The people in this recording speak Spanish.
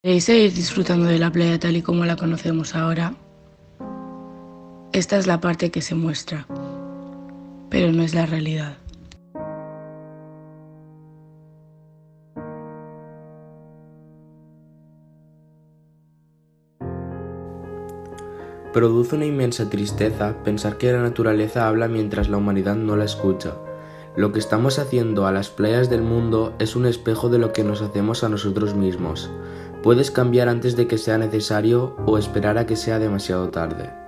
¿Queréis seguir disfrutando de la playa tal y como la conocemos ahora? Esta es la parte que se muestra, pero no es la realidad. Produce una inmensa tristeza pensar que la naturaleza habla mientras la humanidad no la escucha. Lo que estamos haciendo a las playas del mundo es un espejo de lo que nos hacemos a nosotros mismos. Puedes cambiar antes de que sea necesario o esperar a que sea demasiado tarde.